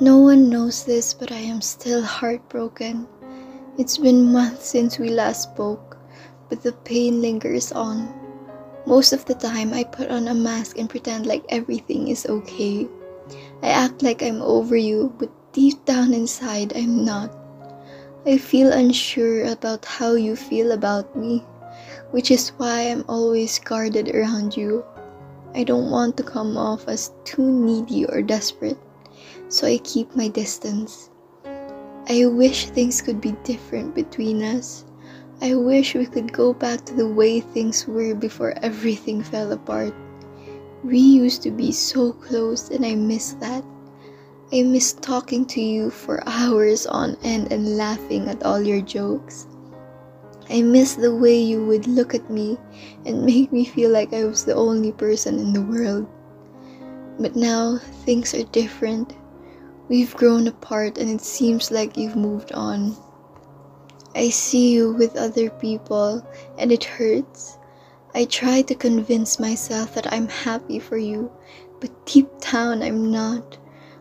No one knows this, but I am still heartbroken. It's been months since we last spoke, but the pain lingers on. Most of the time, I put on a mask and pretend like everything is okay. I act like I'm over you, but deep down inside, I'm not. I feel unsure about how you feel about me, which is why I'm always guarded around you. I don't want to come off as too needy or desperate, so I keep my distance. I wish things could be different between us. I wish we could go back to the way things were before everything fell apart. We used to be so close, and I miss that. I miss talking to you for hours on end and laughing at all your jokes. I miss the way you would look at me and make me feel like I was the only person in the world. But now, things are different. We've grown apart, and it seems like you've moved on. I see you with other people, and it hurts. I try to convince myself that I'm happy for you, but deep down I'm not.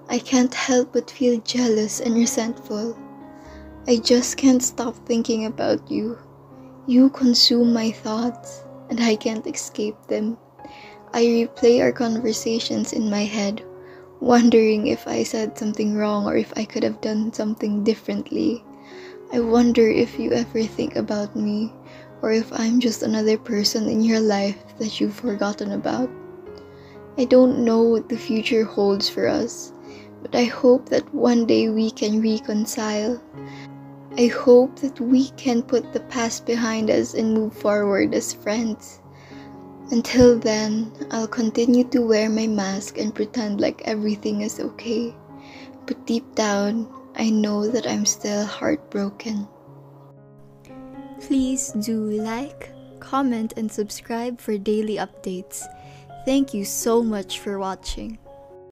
I can't help but feel jealous and resentful. I just can't stop thinking about you. You consume my thoughts, and I can't escape them. I replay our conversations in my head, wondering if I said something wrong or if I could have done something differently. I wonder if you ever think about me, or if I'm just another person in your life that you've forgotten about. I don't know what the future holds for us, but I hope that one day we can reconcile. I hope that we can put the past behind us and move forward as friends. Until then, I'll continue to wear my mask and pretend like everything is okay. But deep down, I know that I'm still heartbroken. Please do like, comment, and subscribe for daily updates. Thank you so much for watching.